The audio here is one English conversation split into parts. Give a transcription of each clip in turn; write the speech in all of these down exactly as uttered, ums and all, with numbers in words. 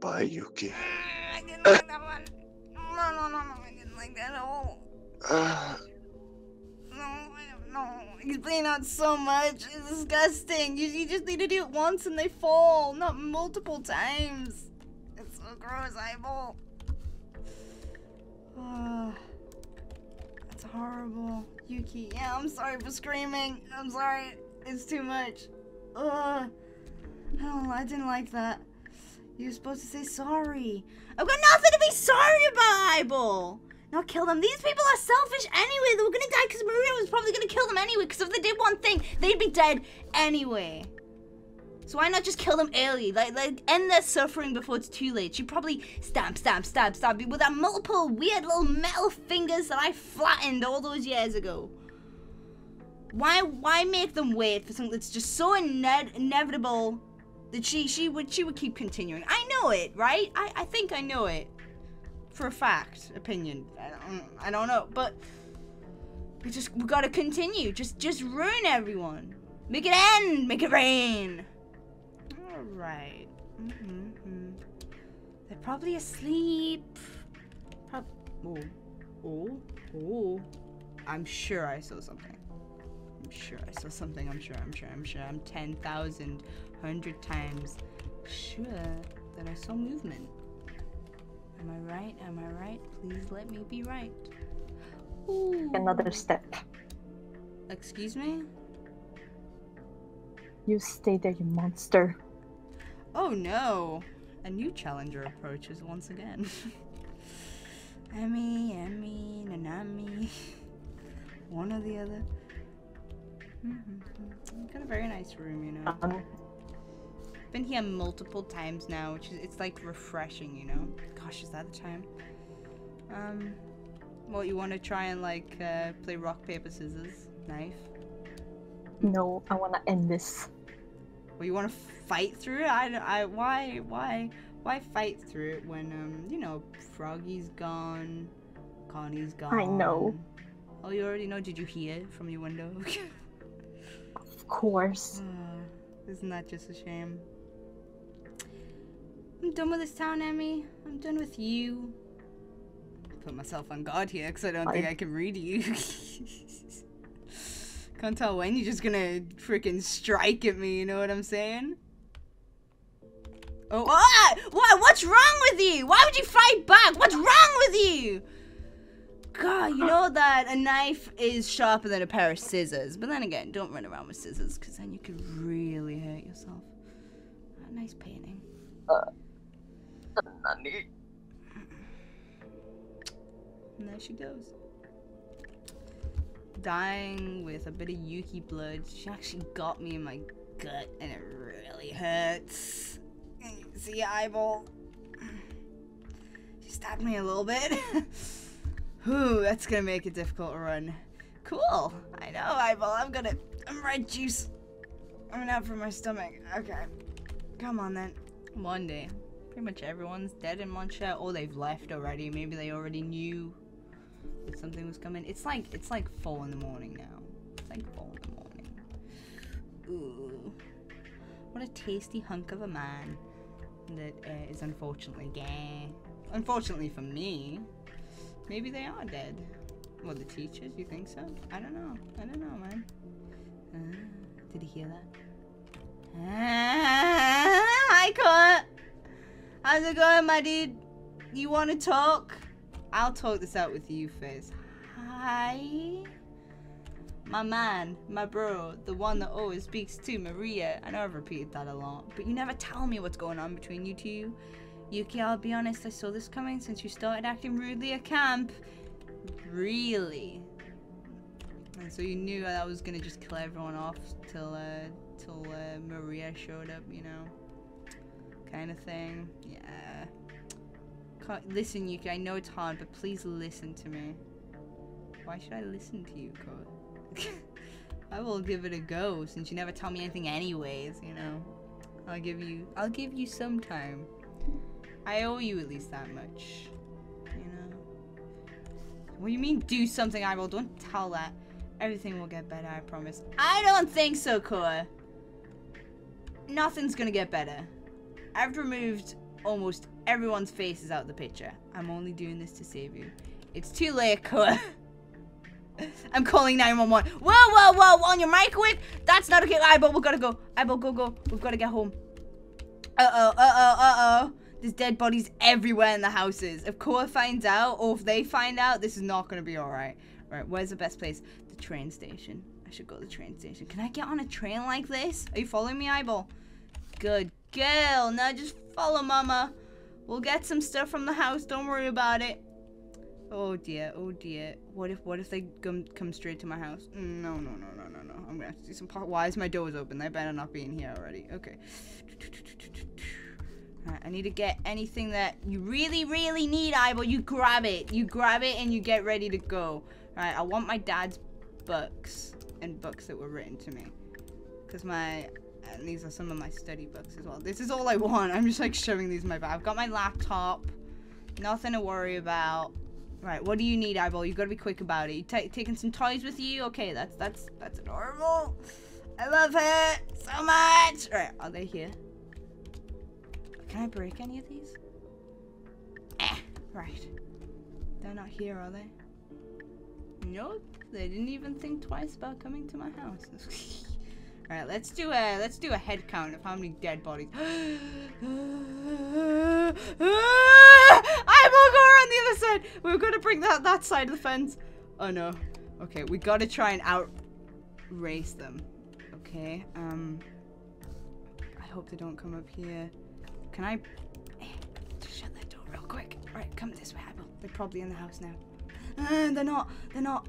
Bye, Yuki. I didn't like that one. No, no, no, no, I didn't like that at all. Uh, no, no. You clean out so much. It's disgusting. You, you just need to do it once and they fall, not multiple times. It's so gross, eyeball. Uh, that's horrible. Yuki, yeah, I'm sorry for screaming. I'm sorry. It's too much. Ugh. I don't, I didn't like that. You're supposed to say sorry. I've got nothing to be sorry about, eyeball. Now kill them. These people are selfish anyway. They were gonna die because Maria was probably gonna kill them anyway. Because if they did one thing, they'd be dead anyway. So why not just kill them early? Like, like end their suffering before it's too late. She probably stab, stab, stab, stab you with that multiple weird little metal fingers that I flattened all those years ago. Why, why make them wait for something that's just so ine- inevitable that she, she would, she would keep continuing? I know it, right? I, I think I know it. For a fact, opinion. I don't, I don't know, but we just, we gotta continue. Just, just ruin everyone. Make it end. Make it rain. All right. Mm-hmm, mm-hmm. They're probably asleep. Pro oh, oh, oh! I'm sure I saw something. I'm sure I saw something. I'm sure. I'm sure. I'm sure. I'm ten thousand hundred times sure that I saw movement. Am I right? Am I right? Please let me be right. Ooh. Another step. Excuse me? You stay there, you monster. Oh no! A new challenger approaches once again. Emmy, Emmy, Nanami. One or the other. Mm-hmm. Got a very nice room, you know. Um. Been here multiple times now, which is, it's like refreshing, you know. Gosh, is that the time? Um, well, you want to try and like uh, play rock, paper, scissors, knife? No, I want to end this. Well, you want to fight through it? I, I, why, why, why fight through it when um, you know, Froggy's gone, Connie's gone. I know. Oh, you already know. Did you hear from your window? Of course. Uh, isn't that just a shame? I'm done with this town, Emmy. I'm done with you. I put myself on guard here because I don't I... think I can read you. Can't tell when you're just gonna freaking strike at me, you know what I'm saying? Oh, ah! What? What's wrong with you? Why would you fight back? What's wrong with you? God, you know that a knife is sharper than a pair of scissors. But then again, don't run around with scissors because then you could really hurt yourself. Oh, nice painting. Uh. And there she goes. Dying with a bit of Yuki blood. She actually got me in my gut and it really hurts. See your eyeball? She stabbed me a little bit. Ooh, that's gonna make it difficult to run. Cool. I know, eyeball. I'm gonna. I'm red juice. I'm out for my stomach. Okay. Come on then. One day. Pretty much everyone's dead in one shot. Oh, they've left already. Maybe they already knew something was coming. It's like, it's like four in the morning now. It's like four in the morning. Ooh. What a tasty hunk of a man that uh, is unfortunately gay. Unfortunately for me. Maybe they are dead. Well, the teachers, you think so? I don't know. I don't know, man. Uh, did you hear that? Ah, hi, Coro. How's it going, my dude? You want to talk? I'll talk this out with you first. Hi. My man, my bro, the one that always speaks to Maria. I know I've repeated that a lot, but you never tell me what's going on between you two. Yuki, I'll be honest, I saw this coming since you started acting rudely at camp. Really? And so you knew that I was gonna just kill everyone off till uh, till uh, Maria showed up, you know? Kind of thing. Yeah. Can't, listen, Yuki, I know it's hard, but please listen to me. Why should I listen to you, Coro? I will give it a go, since you never tell me anything anyways, you know? I'll give you, I'll give you some time. I owe you at least that much, you know. What do you mean do something, eyeball? Don't tell that. Everything will get better, I promise. I don't think so, Coro. Nothing's gonna get better. I've removed almost everyone's face is out of the picture. I'm only doing this to save you. It's too late, Coro. I'm calling nine one one. Whoa, whoa, whoa, on your microwave? That's not okay. Eyeball, we gotta go. Eyeball, go, go. We've gotta get home. Uh-oh, uh-oh, uh-oh. There's dead bodies everywhere in the houses. If Coro finds out, or if they find out, this is not gonna be alright. Right, where's the best place? The train station. I should go to the train station. Can I get on a train like this? Are you following me, Eyeball? Good girl. Now just follow Mama. We'll get some stuff from the house. Don't worry about it. Oh dear, oh dear. What if, what if they come, come straight to my house? No, no, no, no, no, no. I'm gonna have to do some pot. Why is my doors open? They better not be in here already. Okay. Alright, I need to get anything that you really, really need, Eyeball. You grab it. You grab it and you get ready to go. Alright, I want my dad's books and books that were written to me. Because my... And these are some of my study books as well. This is all I want. I'm just like shoving these in my bag. I've got my laptop. Nothing to worry about. Right, what do you need, Eyeball? You gotta be quick about it. You taking some toys with you? Okay, that's that's that's adorable. I love it so much. Right, are they here? Can I break any of these? Eh, right. They're not here, are they? Nope. They didn't even think twice about coming to my house. All right, let's do a let's do a head count of how many dead bodies. I will go around the other side. We're gonna bring that that side of the fence. Oh no. Okay, we gotta try and outrace them. Okay. Um. I hope they don't come up here. Can I? Hey, just shut that door real quick. All right, come this way, Apple. They're probably in the house now. Uh, they're not. They're not.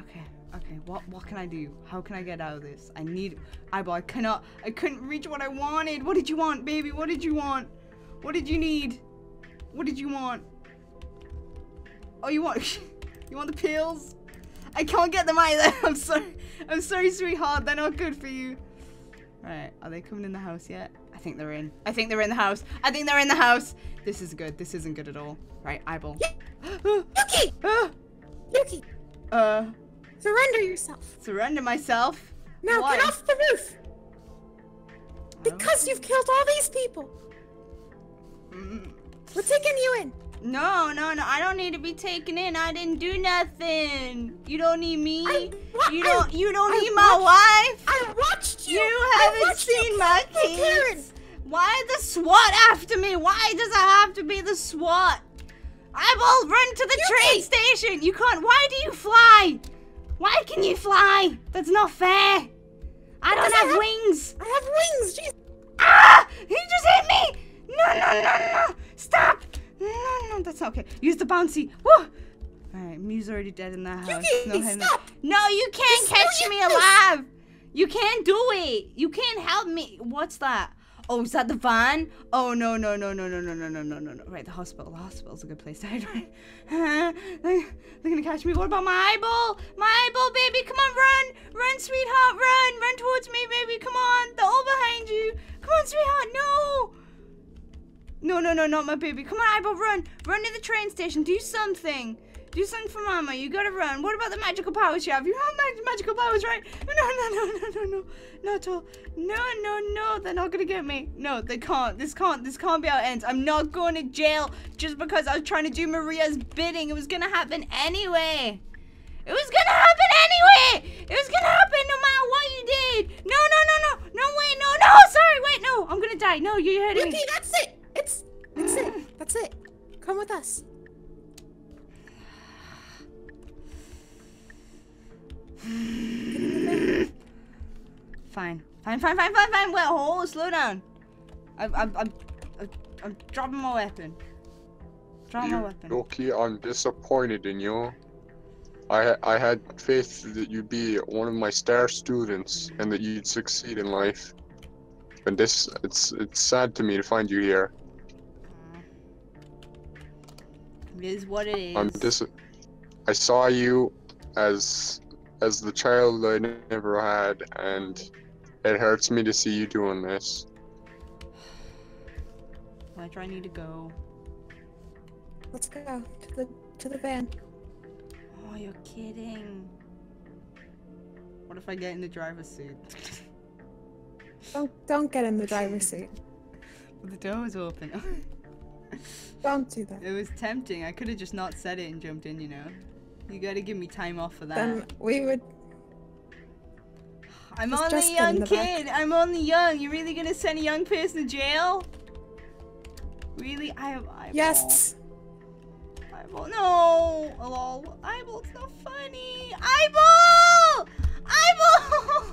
Okay. Okay. What? What can I do? How can I get out of this? I need. Eyeball. I cannot. I couldn't reach what I wanted. What did you want, baby? What did you want? What did you need? What did you want? Oh, you want you want the pills? I can't get them either. I'm sorry. I'm sorry, sweetheart. They're not good for you. Alright, are they coming in the house yet? I think they're in. I think they're in the house. I think they're in the house. This is good. This isn't good at all. Right, Eyeball. Yuki! Uh, Yuki! Uh. Surrender yourself. Surrender myself? Now why? Get off the roof! Because oh. You've killed all these people! Mm. We're taking you in. No, no, no. I don't need to be taken in. I didn't do nothing. You don't need me. I, you don't. I, you don't I need watched, my wife. I watched you. You haven't seen you my kids. Why the SWAT after me? Why does it have to be the SWAT? I will run to the you train can't. station. You can't. Why do you fly? Why can you fly? That's not fair. I what don't have, I have wings. I have wings. Jeez. Ah! He just hit me. No, no, no, no! Stop! No, no, that's not okay. Use the bouncy. Woo! Alright, Mew's already dead in that house. Yuki, no, stop! No, you can't There's catch no me use. alive! You can't do it! You can't help me! What's that? Oh, is that the van? Oh, no, no, no, no, no, no, no, no, no, no, no. Right, the hospital. The hospital's a good place to hide, right? They're gonna catch me. What about my eyeball? My eyeball, baby! Come on, run! Run, sweetheart, run! Run towards me, baby! Come on! They're all behind you! Come on, sweetheart! No! No, no, no, not my baby. Come on, Eyeball, run. Run to the train station. Do something. Do something for Mama. You gotta run. What about the magical powers you have? You have mag magical powers, right? No, no, no, no, no, no. Not at all. No, no, no. They're not gonna get me. No, they can't. This can't. This can't be how it ends. I'm not going to jail just because I was trying to do Maria's bidding. It was gonna happen anyway. It was gonna happen anyway. It was gonna happen no matter what you did. No, no, no, no. No, wait, no, no. Sorry, wait, no. I'm gonna die. No, you heard me. Okay, that's it. It's, that's it, that's it. Come with us. Fine, fine, fine, fine, fine, fine. Wait, hold, slow down. I'm, I'm, I'm, I'm dropping my weapon. Drop my weapon. Loki, I'm disappointed in you. I, I had faith that you'd be one of my star students and that you'd succeed in life. And this, it's, it's sad to me to find you here. It is what it is. I'm dis- I saw you as as the child I never had, and it hurts me to see you doing this. Where do I need to go? Let's go to the to the van. Oh, you're kidding. What if I get in the driver's seat? Don't don't get in the driver's seat. The door was open. Don't do that. It was tempting. I could have just not said it and jumped in, you know. You gotta give me time off for that. Then we would... I'm There's only a young kid. Back. I'm only young. You're really gonna send a young person to jail? Really? I have eyeballs. Yes. Eyeball. No. Lol. Eyeball's not funny. Eyeball! Eyeball!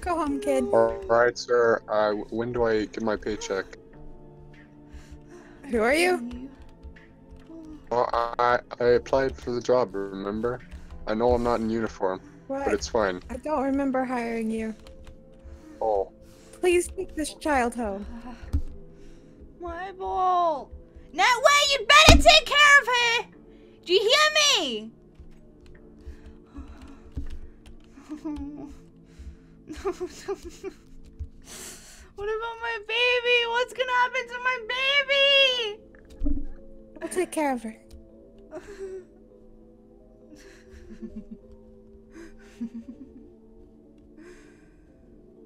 Go home, kid. Alright, sir. Uh, when do I get my paycheck? Who are you? Well, I, I applied for the job, remember? I know I'm not in uniform, what? But it's fine. I don't remember hiring you. Oh. Please take this child home. My ball. Netware, you better take care of her! Do you hear me? What about my baby? What's gonna happen to my baby? I'll take care of her.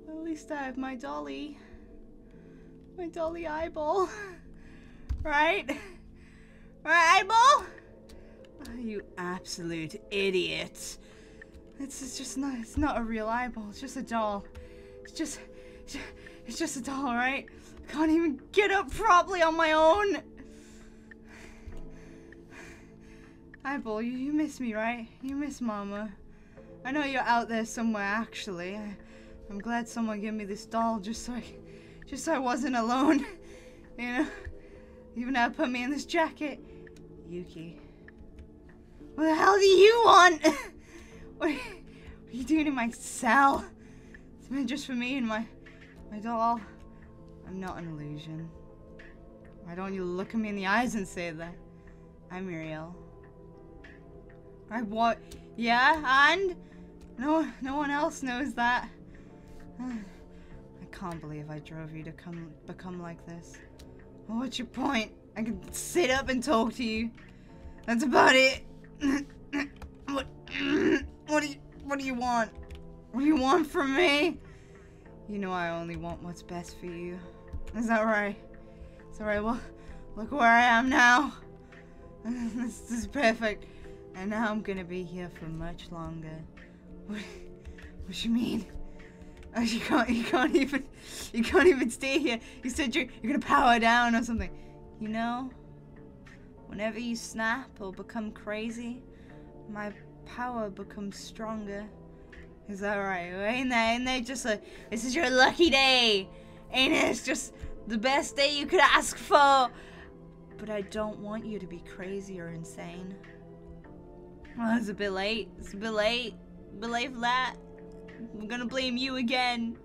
At least I have my dolly. My dolly eyeball. Right? Right, eyeball? Oh, you absolute idiot. It's, it's just not, it's not a real eyeball, it's just a doll. It's just, it's just a doll, right? I can't even get up properly on my own. Eyeball, you, you miss me, right? You miss Mama. I know you're out there somewhere, actually. I, I'm glad someone gave me this doll just so I, just so I wasn't alone. You know? Even now put me in this jacket. Yuki. What the hell do you want? What are you doing in my cell? It's been just for me and my, my doll. I'm not an illusion. Why don't you look at me in the eyes and say that? I'm Muriel. I what? Yeah, and? No, no one else knows that. I can't believe I drove you to come become like this. Well, what's your point? I can sit up and talk to you. That's about it. What? What do you, what do you want? What do you want from me? You know I only want what's best for you. Is that right? It's alright, well, look where I am now. This is perfect. And now I'm gonna be here for much longer. What, what you mean? Oh, you can't, you can't even, you can't even stay here. You said you're, you're gonna power down or something. You know, whenever you snap or become crazy, my power becomes stronger. Is that right? Ain't that, ain't that just a, this is your lucky day. Ain't it? It's just the best day you could ask for. But I don't want you to be crazy or insane. Oh, it's a bit late. It's a bit late. A bit late for that. I'm gonna blame you again.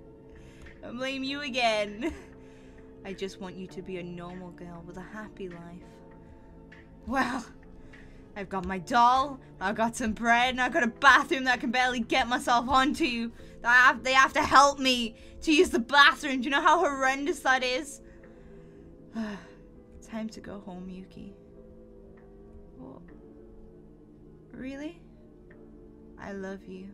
I blame you again. I just want you to be a normal girl with a happy life. Well, I've got my doll, I've got some bread, and I've got a bathroom that I can barely get myself onto. I have, they have to help me to use the bathroom. Do you know how horrendous that is? Time to go home, Yuki. What? Really? I love you.